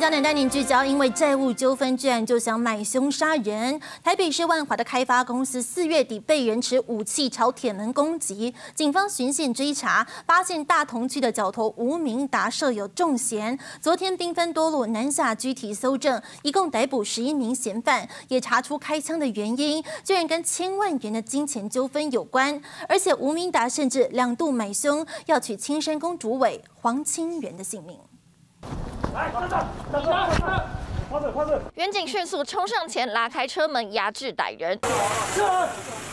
焦点带您聚焦，因为债务纠纷居然就想买凶杀人。台北市万华的开发公司4月底被人持武器朝铁门攻击，警方循线追查，发现大同区的角头吴明达设有重嫌。昨天兵分多路南下拘提搜证，一共逮捕11名嫌犯，也查出开枪的原因居然跟千万元的金钱纠纷有关。而且吴明达甚至2度买凶，要取亲生公主委黄清源的性命。 来，站着，等着，等着，快点！远警迅速冲上前，拉开车门，压制歹人。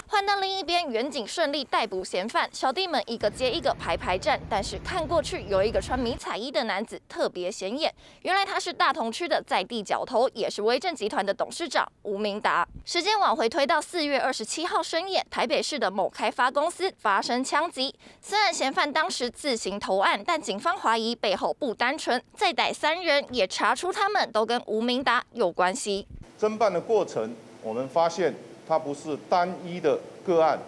换到另一边，远警顺利逮捕嫌犯，小弟们一个接一个排站。但是看过去，有一个穿迷彩衣的男子特别显眼，原来他是大同区的在地角头，也是威正集团的董事长吴明达。时间往回推到4月27号深夜，台北市的某开发公司发生枪击。虽然嫌犯当时自行投案，但警方怀疑背后不单纯，再逮3人，也查出他们都跟吴明达有关系。侦办的过程，我们发现。 它不是单一的个案，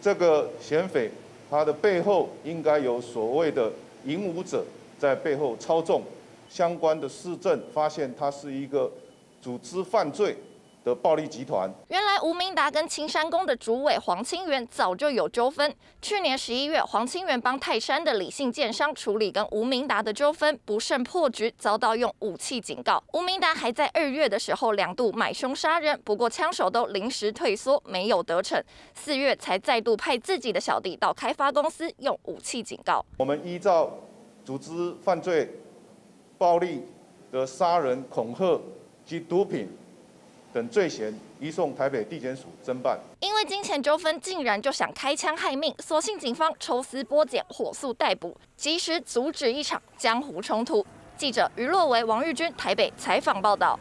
这个嫌匪他的背后应该有所谓的引武者在背后操纵，相关的市政发现它是一个组织犯罪的暴力集团。原来吴明达跟青山宫的主委黄清源早就有纠纷，去年11月，黄清源帮泰山的李姓建商处理跟吴明达的纠纷，不慎破局，遭到用武器警告。吴明达还在2月的时候2度买凶杀人，不过枪手都临时退缩，没有得逞。4月才再度派自己的小弟到开发公司用武器警告。我们依照组织犯罪、暴力的杀人、恐吓及毒品。 等罪嫌移送台北地检署侦办。因为金钱纠纷，竟然就想开枪害命，所幸警方抽丝剥茧，火速逮捕，及时阻止一场江湖冲突。记者于洛维、王玉君台北采访报道。